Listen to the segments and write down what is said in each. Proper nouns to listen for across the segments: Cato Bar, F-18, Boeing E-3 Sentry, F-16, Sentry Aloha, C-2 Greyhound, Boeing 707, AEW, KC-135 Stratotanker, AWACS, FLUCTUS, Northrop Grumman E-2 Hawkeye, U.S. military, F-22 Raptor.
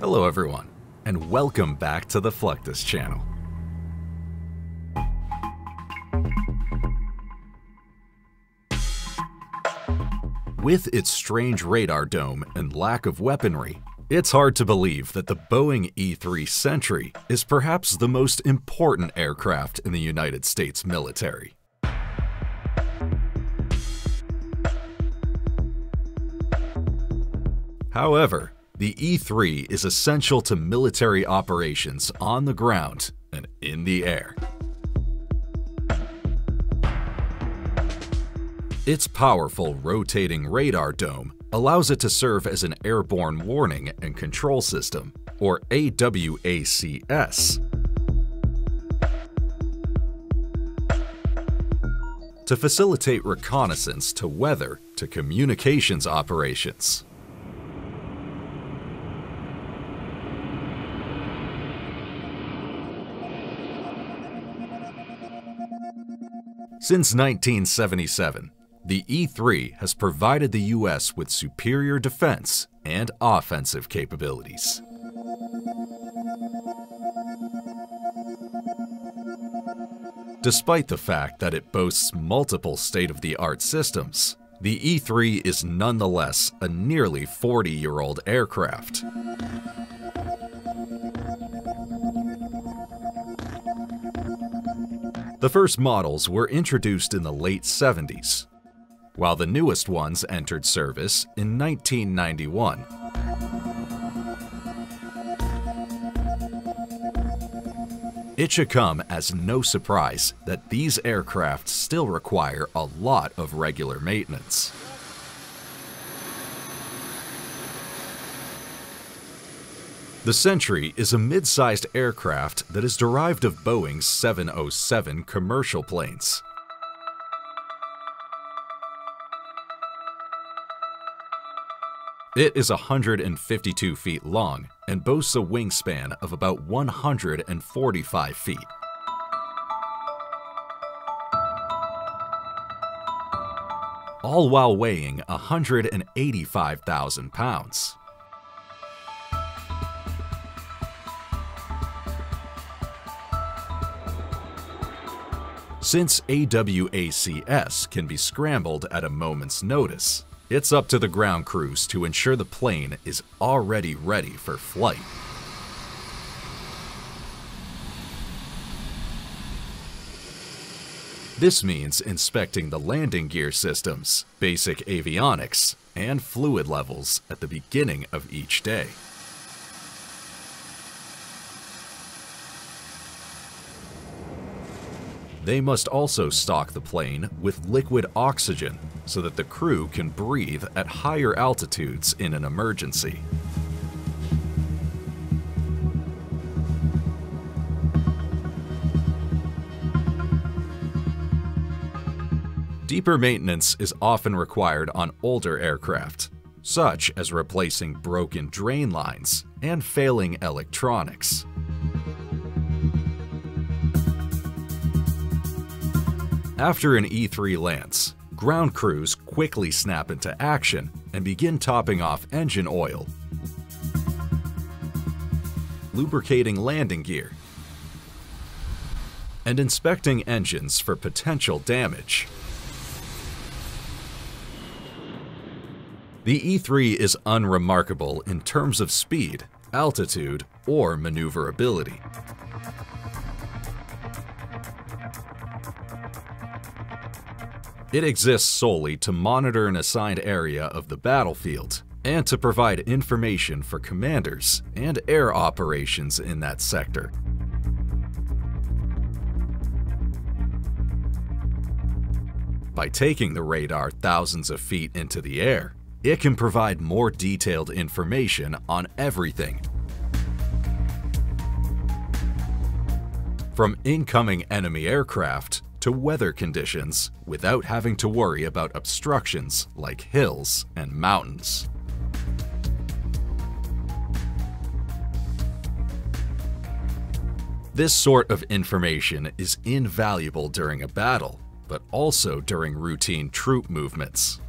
Hello everyone, and welcome back to the FLUCTUS channel. With its strange radar dome and lack of weaponry, it's hard to believe that the Boeing E-3 Sentry is perhaps the most important aircraft in the United States military. However, the E-3 is essential to military operations on the ground and in the air. Its powerful rotating radar dome allows it to serve as an airborne warning and control system, or AWACS, to facilitate reconnaissance to weather to communications operations. Since 1977, the E-3 has provided the U.S. with superior defense and offensive capabilities. Despite the fact that it boasts multiple state-of-the-art systems, the E-3 is nonetheless a nearly 40-year-old aircraft. The first models were introduced in the late 70s, while the newest ones entered service in 1991. It should come as no surprise that these aircraft still require a lot of regular maintenance. The Sentry is a mid-sized aircraft that is derived of Boeing's 707 commercial planes. It is 152 feet long and boasts a wingspan of about 145 feet. All while weighing 185,000 pounds. Since AWACS can be scrambled at a moment's notice, it's up to the ground crews to ensure the plane is already ready for flight. This means inspecting the landing gear systems, basic avionics, and fluid levels at the beginning of each day. They must also stock the plane with liquid oxygen so that the crew can breathe at higher altitudes in an emergency. Deeper maintenance is often required on older aircraft, such as replacing broken drain lines and failing electronics. After an E-3 lands, ground crews quickly snap into action and begin topping off engine oil, lubricating landing gear, and inspecting engines for potential damage. The E-3 is unremarkable in terms of speed, altitude, or maneuverability. It exists solely to monitor an assigned area of the battlefield and to provide information for commanders and air operations in that sector. By taking the radar thousands of feet into the air, it can provide more detailed information on everything, from incoming enemy aircraft to weather conditions without having to worry about obstructions like hills and mountains. This sort of information is invaluable during a battle, but also during routine troop movements.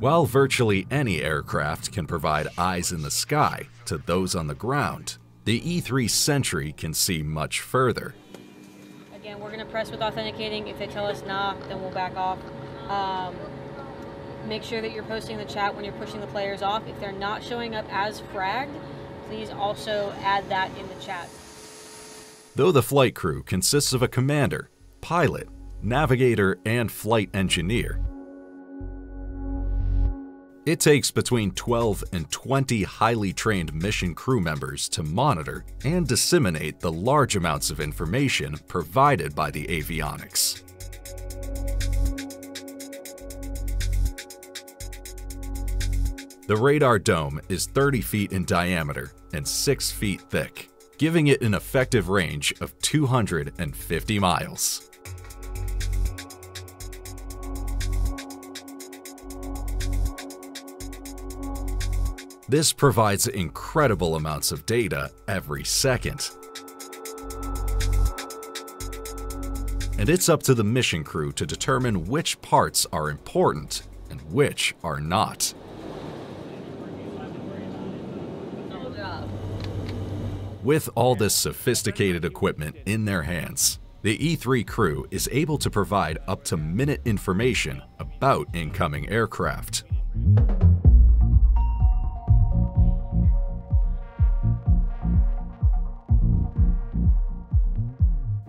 While virtually any aircraft can provide eyes in the sky to those on the ground, the E-3 Sentry can see much further. Again, we're going to press with authenticating. If they tell us nah, then we'll back off. Make sure that you're posting the chat when you're pushing the players off. If they're not showing up as fragged, please also add that in the chat. Though the flight crew consists of a commander, pilot, navigator, and flight engineer, it takes between 12 and 20 highly trained mission crew members to monitor and disseminate the large amounts of information provided by the avionics. The radar dome is 30 feet in diameter and 6 feet thick, giving it an effective range of 250 miles. This provides incredible amounts of data every second. And it's up to the mission crew to determine which parts are important and which are not. With all this sophisticated equipment in their hands, the E-3 crew is able to provide up-to-minute information about incoming aircraft.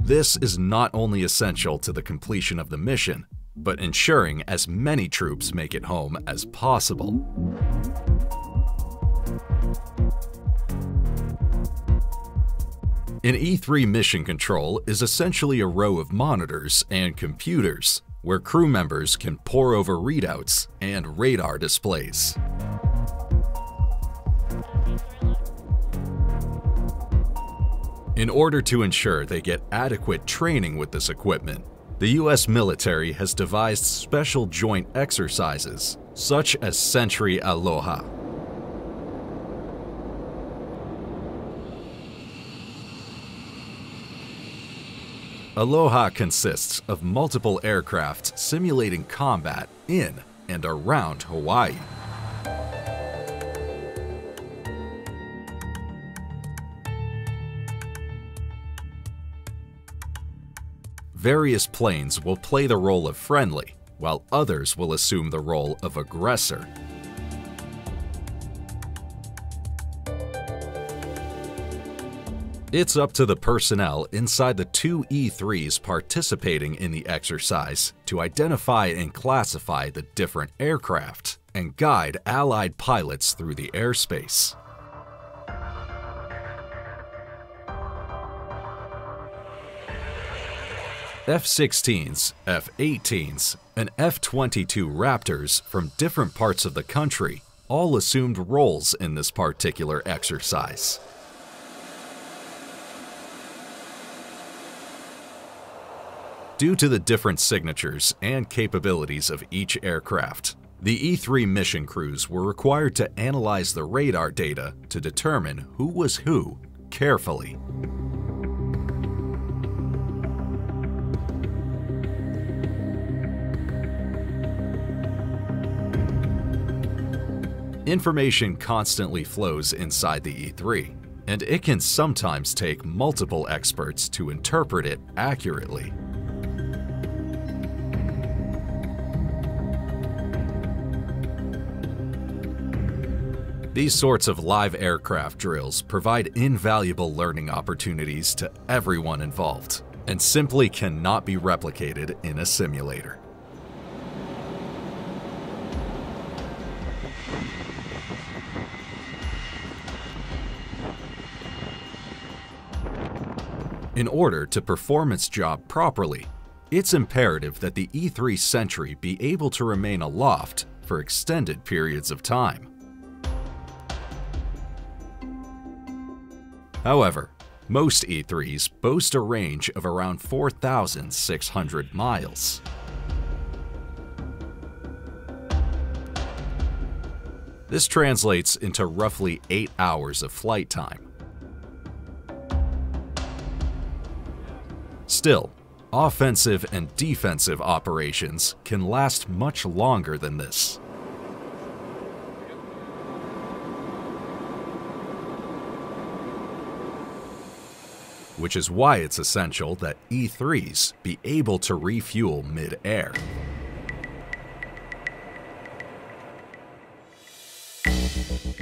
This is not only essential to the completion of the mission, but ensuring as many troops make it home as possible. An E-3 mission control is essentially a row of monitors and computers where crew members can pore over readouts and radar displays. In order to ensure they get adequate training with this equipment, the U.S. military has devised special joint exercises, such as Sentry Aloha. Aloha consists of multiple aircraft simulating combat in and around Hawaii. Various planes will play the role of friendly, while others will assume the role of aggressor. It's up to the personnel inside the two E-3s participating in the exercise to identify and classify the different aircraft and guide Allied pilots through the airspace. F-16s, F-18s, and F-22 Raptors from different parts of the country all assumed roles in this particular exercise. Due to the different signatures and capabilities of each aircraft, the E-3 mission crews were required to analyze the radar data to determine who was who carefully. Information constantly flows inside the E-3, and it can sometimes take multiple experts to interpret it accurately. These sorts of live aircraft drills provide invaluable learning opportunities to everyone involved and simply cannot be replicated in a simulator. In order to perform its job properly, it's imperative that the E-3 Sentry be able to remain aloft for extended periods of time. However, most E-3s boast a range of around 4,600 miles. This translates into roughly 8 hours of flight time. Still, offensive and defensive operations can last much longer than this. which is why it's essential that E-3s be able to refuel mid-air.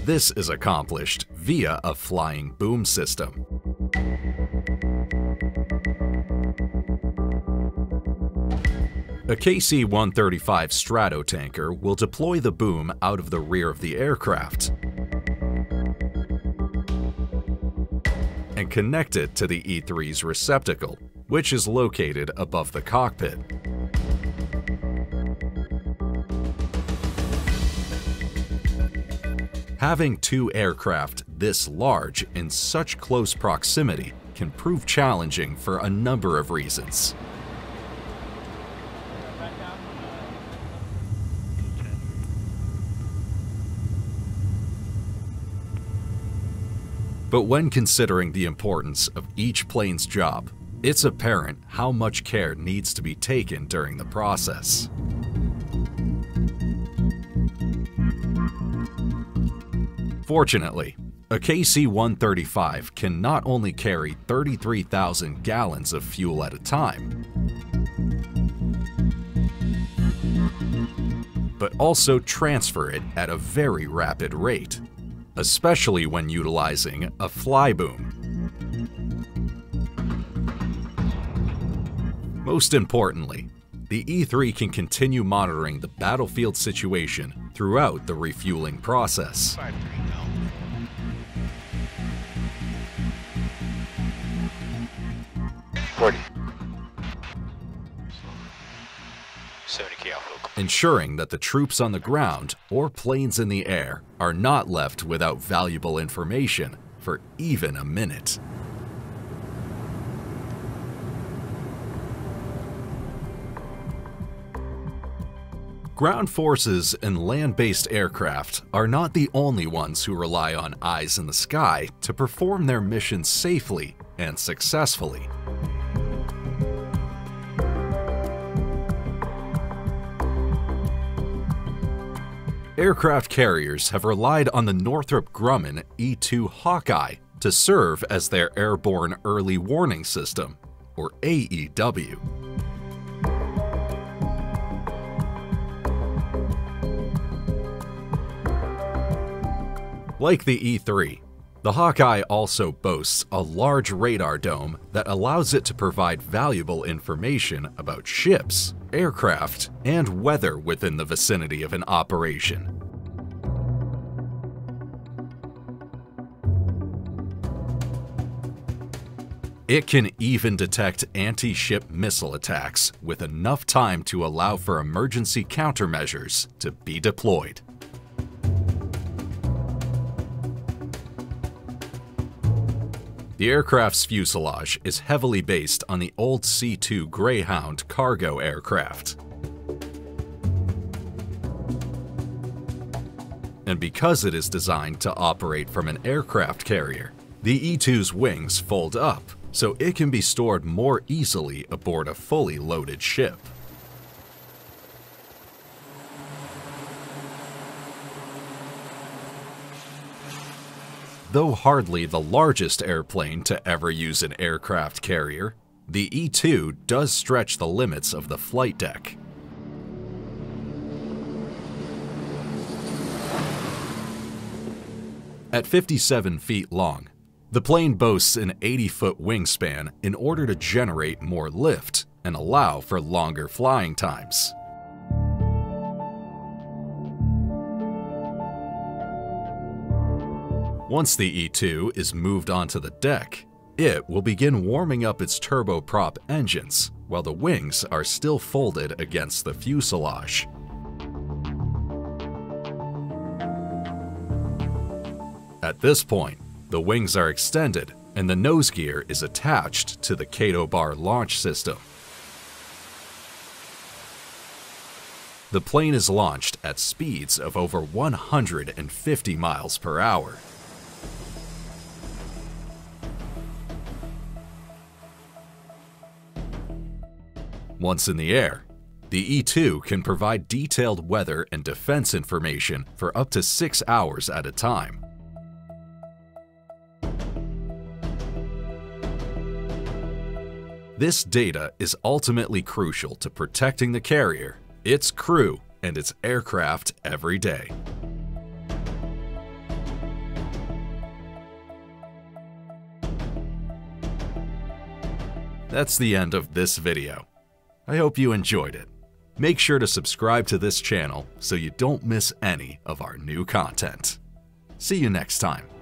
This is accomplished via a flying boom system. A KC-135 Stratotanker will deploy the boom out of the rear of the aircraft and connect it to the E-3's receptacle, which is located above the cockpit. Having two aircraft this large in such close proximity can prove challenging for a number of reasons. But when considering the importance of each plane's job, it's apparent how much care needs to be taken during the process. Fortunately, a KC-135 can not only carry 33,000 gallons of fuel at a time, but also transfer it at a very rapid rate, especially when utilizing a fly boom. Most importantly, the E-3 can continue monitoring the battlefield situation throughout the refueling process. Ensuring that the troops on the ground or planes in the air are not left without valuable information for even a minute. Ground forces and land-based aircraft are not the only ones who rely on eyes in the sky to perform their missions safely and successfully. Aircraft carriers have relied on the Northrop Grumman E-2 Hawkeye to serve as their Airborne Early Warning System, or AEW. Like the E-3, the Hawkeye also boasts a large radar dome that allows it to provide valuable information about ships, aircraft, and weather within the vicinity of an operation. It can even detect anti-ship missile attacks with enough time to allow for emergency countermeasures to be deployed. The aircraft's fuselage is heavily based on the old C-2 Greyhound cargo aircraft. And because it is designed to operate from an aircraft carrier, the E-2's wings fold up so it can be stored more easily aboard a fully loaded ship. Though hardly the largest airplane to ever use an aircraft carrier, the E-2 does stretch the limits of the flight deck. At 57 feet long, the plane boasts an 80-foot wingspan in order to generate more lift and allow for longer flying times. Once the E-2 is moved onto the deck, it will begin warming up its turboprop engines while the wings are still folded against the fuselage. At this point, the wings are extended and the nose gear is attached to the Cato Bar launch system. The plane is launched at speeds of over 150 miles per hour. Once in the air, the E-2 can provide detailed weather and defense information for up to 6 hours at a time. This data is ultimately crucial to protecting the carrier, its crew, and its aircraft every day. That's the end of this video. I hope you enjoyed it. Make sure to subscribe to this channel so you don't miss any of our new content. See you next time.